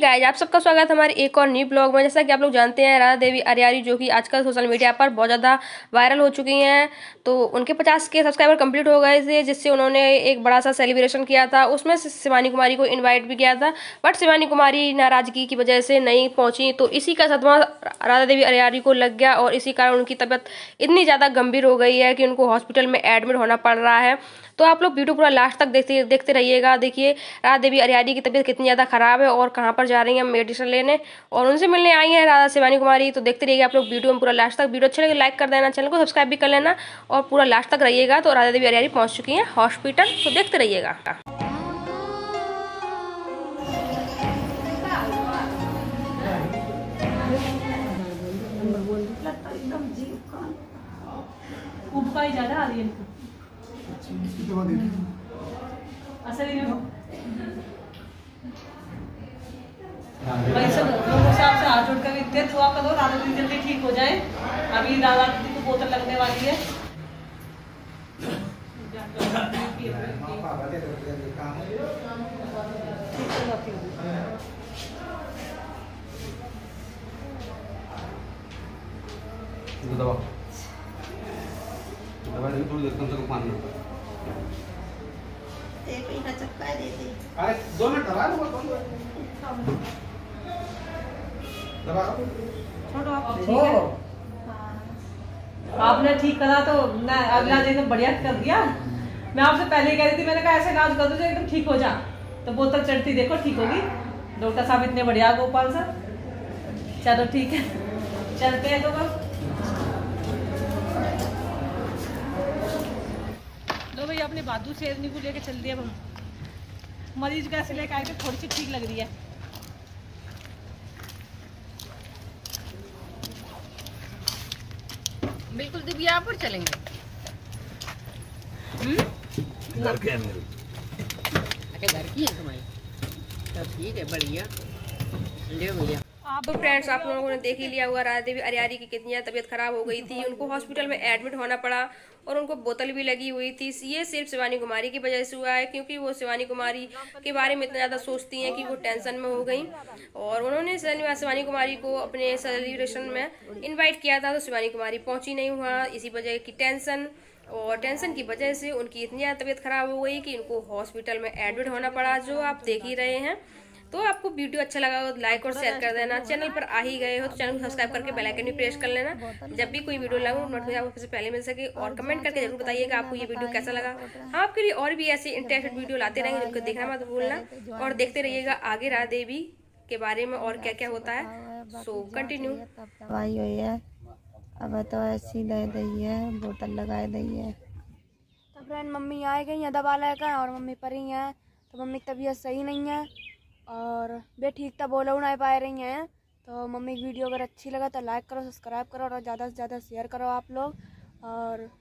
Hey guys, आप सबका स्वागत हमारे एक और न्यू ब्लॉग में। जैसा कि आप लोग जानते हैं, राधा देवी अरियारी जो कि आजकल सोशल मीडिया पर बहुत ज़्यादा वायरल हो चुकी हैं, तो उनके 50K सब्सक्राइबर कंप्लीट हो गए थे, जिससे उन्होंने एक बड़ा सा सेलिब्रेशन किया था। उसमें शिवानी कुमारी को इन्वाइट भी किया था, बट शिवानी कुमारी नाराज़गी की वजह से नहीं पहुँची। तो इसी का सदमा राधा देवी अरियारी को लग गया और इसी कारण उनकी तबीयत इतनी ज़्यादा गंभीर हो गई है कि उनको हॉस्पिटल में एडमिट होना पड़ रहा है। तो आप लोग वीडियो पूरा लास्ट तक देखते रहिएगा। देखिए राधा देवी अरियारी की तबीयत कितनी ज़्यादा ख़राब है और कहाँ पर जा रही हैं मेडिसिन लेने, और उनसे मिलने आई हैं राधा शिवानी कुमारी। तो देखते रहिएगा आप लोग वीडियो में पूरा लास्ट तक। वीडियो अच्छा लगे लाइक कर देना, चैनल को सब्सक्राइब भी कर लेना और पूरा लास्ट तक रहिएगा। तो राधा देवी अरियारी पहुँच चुकी हैं हॉस्पिटल, तो देखते रहिएगा। भाई सब लोगों से आपसे हाथ जोड़कर इतने दुआ करो राधा दीदी जल्दी ठीक हो जाए। अभी राधा दीदी को बोतल लगने वाली है। अरे 2 मिनट दबा दो, छोड़ो आपने ठीक करा तो ना, अगला दिन बढ़िया कर दिया। मैं आपसे पहले ही कह रही थी, मैंने कहा ऐसे इलाज कर दो जो एकदम ठीक हो जा। तो बोतल चढ़ती देखो ठीक होगी। डॉक्टर साहब इतने बढ़िया, गोपाल सर। चलो ठीक है, चलते हैं। तो लो भाई, आपने बादू शेरनी को लेके चल दिया। हम मरीज का ऐसे लेके आए थे, थोड़ी सी ठीक लग रही है। बिल्कुल दीदी, यहाँ पर चलेंगे। घर के मेरी अच्छा घर की है तुम्हारी, सब ठीक है बढ़िया। ले भैया। तो फ्रेंड्स, आप लोगों ने देख ही लिया हुआ राधा देवी अरियारी की कितनी तबीयत खराब हो गई थी। उनको हॉस्पिटल में एडमिट होना पड़ा और उनको बोतल भी लगी हुई थी। ये सिर्फ शिवानी कुमारी की वजह से हुआ है, क्योंकि वो शिवानी कुमारी के बारे में इतना ज़्यादा सोचती हैं कि वो टेंशन में हो गई। और उन्होंने शिवानी कुमारी को अपने सेलिब्रेशन में इन्वाइट किया था, तो शिवानी कुमारी पहुँची नहीं हुआ, इसी वजह की टेंशन। और टेंशन की वजह से उनकी इतनी ज़्यादा तबीयत खराब हो गई कि उनको हॉस्पिटल में एडमिट होना पड़ा, जो आप देख ही रहे हैं। तो आपको वीडियो अच्छा लगा हो तो लाइक और शेयर कर देना। चैनल पर आ ही गए हो तो चैनल को सब्सक्राइब करके बेल आइकन भी प्रेस कर लेना, जब भी कोई वीडियो लगाऊँ नोटिफिकेशन आपको सबसे पहले मिल सके। और कमेंट करके जरूर बताइएगा आपको ये वीडियो कैसा लगा। हम आपके लिए और भी ऐसे इंटरेस्टेड वीडियो लाते रहेंगे, उनको देखना मत भूलना। और देखते रहिएगा आगे राधा देवी के बारे में और क्या क्या होता है। So continue. दवाई हुई है, अब तो ऐसी दे दी है, बोतल लगा दी है। तो फ्रेंड, मम्मी आ गई है दवा लेकर और मम्मी पर ही हैं। तो मम्मी की तबीयत सही नहीं है और वे ठीक तक बोला नहीं पा रही हैं। तो मम्मी की वीडियो अगर अच्छी लगा तो लाइक करो, सब्सक्राइब करो और ज़्यादा से ज़्यादा शेयर करो आप लोग। और